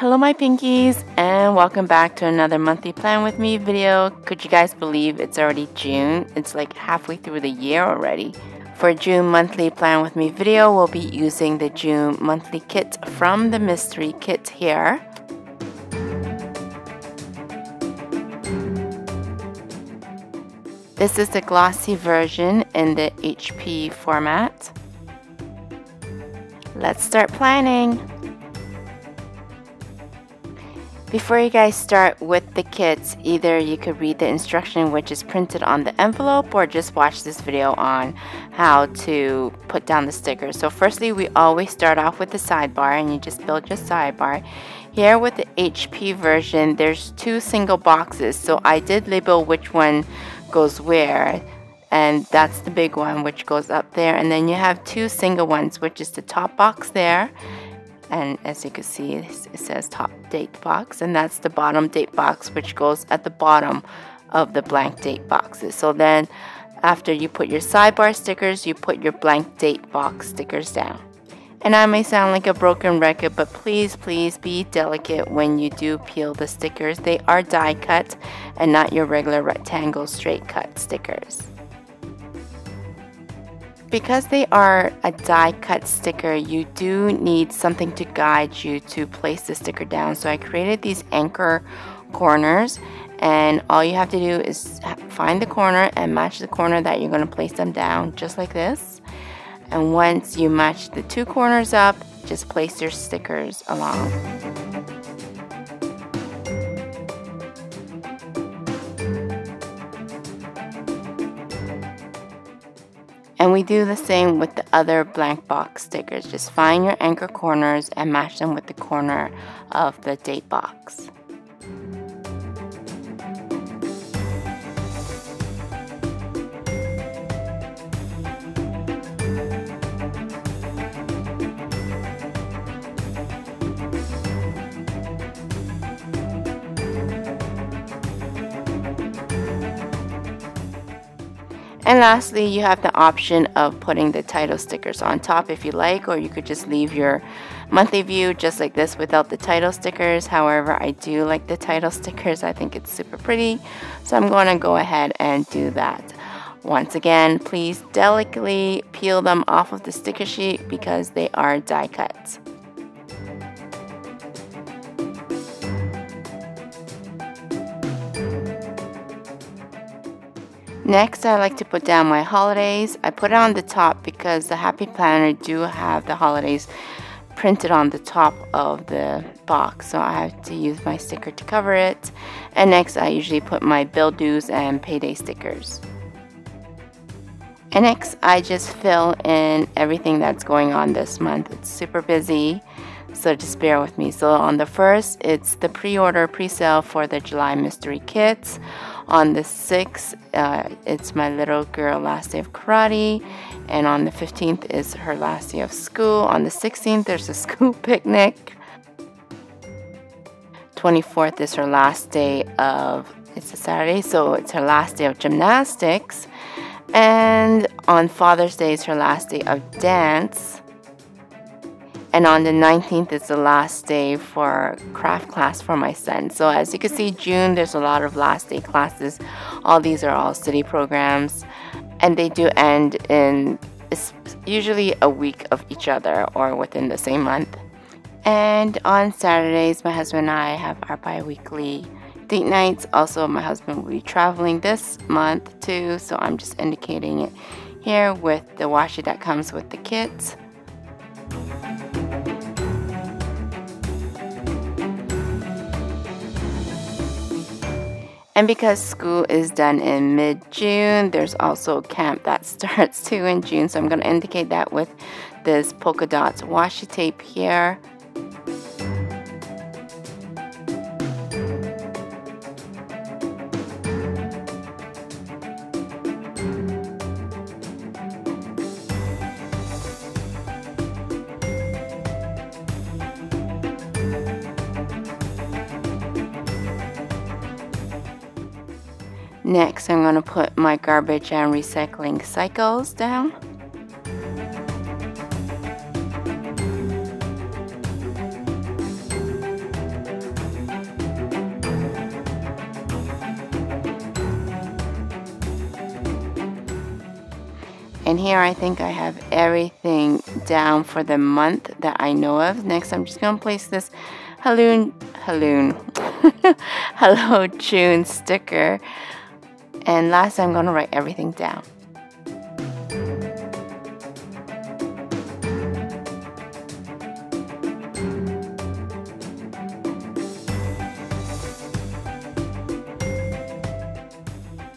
Hello my pinkies, and welcome back to another monthly plan with me video. Could you guys believe it's already June? It's like halfway through the year already. For June monthly plan with me video, we'll be using the June monthly kit from the Mystery Kit here. This is the glossy version in the HP format. Let's start planning. Before you guys start with the kits, either you could read the instruction which is printed on the envelope or just watch this video on how to put down the stickers. So firstly, we always start off with the sidebar and you just build your sidebar. Here with the HP version, there's two single boxes. So I did label which one goes where, and that's the big one which goes up there. And then you have two single ones, which is the top box there. And as you can see, it says top date box, and that's the bottom date box, which goes at the bottom of the blank date boxes. So then after you put your sidebar stickers, you put your blank date box stickers down. And I may sound like a broken record, but please be delicate when you do peel the stickers. They are die cut and not your regular rectangle straight cut stickers. Because they are a die cut sticker, you do need something to guide you to place the sticker down. So I created these anchor corners, and all you have to do is find the corner and match the corner that you're going to place them down, just like this. And once you match the two corners up, just place your stickers along. And we do the same with the other blank box stickers. Just find your anchor corners and match them with the corner of the date box. And lastly, you have the option of putting the title stickers on top if you like, or you could just leave your monthly view just like this without the title stickers. However, I do like the title stickers. I think it's super pretty. So I'm going to go ahead and do that. Once again, please delicately peel them off of the sticker sheet because they are die cut. Next, I like to put down my holidays. I put it on the top because the Happy Planner do have the holidays printed on the top of the box. So I have to use my sticker to cover it. And next, I usually put my bill dues and payday stickers. And next, I just fill in everything that's going on this month. It's super busy, so just bear with me. So on the first, it's the pre-order, pre-sale for the July Mystery Kits. On the 6th, it's my little girl last day of karate. And on the 15th is her last day of school. On the 16th, there's a school picnic. 24th is her last day of, it's a Saturday, so it's her last day of gymnastics. And on Father's Day is her last day of dance. And on the 19th is the last day for craft class for my son. So as you can see, June, there's a lot of last day classes. All these are all city programs. And they do end in, it's usually a week of each other or within the same month. And on Saturdays, my husband and I have our bi-weekly date nights. Also, my husband will be traveling this month too. So I'm just indicating it here with the washi that comes with the kits. And because school is done in mid-June, there's also camp that starts too in June. So I'm going to indicate that with this polka dots washi tape here. Next, I'm going to put my garbage and recycling cycles down. And here I think I have everything down for the month that I know of. Next, I'm just gonna place this Hello June sticker. And last, I'm gonna write everything down.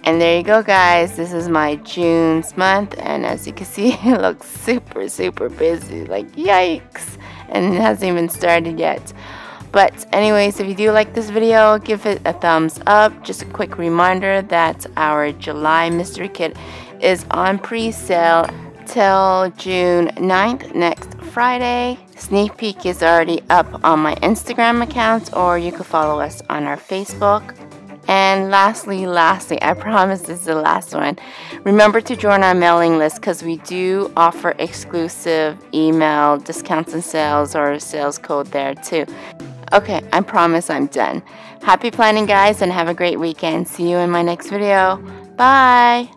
And there you go, guys. This is my June's month, and as you can see, it looks super busy, like yikes, and it hasn't even started yet. But anyways, if you do like this video, give it a thumbs up. Just a quick reminder that our July Mystery Kit is on pre-sale till June 9th, next Friday. Sneak peek is already up on my Instagram account, or you can follow us on our Facebook. And lastly, I promise this is the last one. Remember to join our mailing list because we do offer exclusive email discounts and sales, or sales code there too. Okay, I promise I'm done. Happy planning, guys, and have a great weekend. See you in my next video. Bye!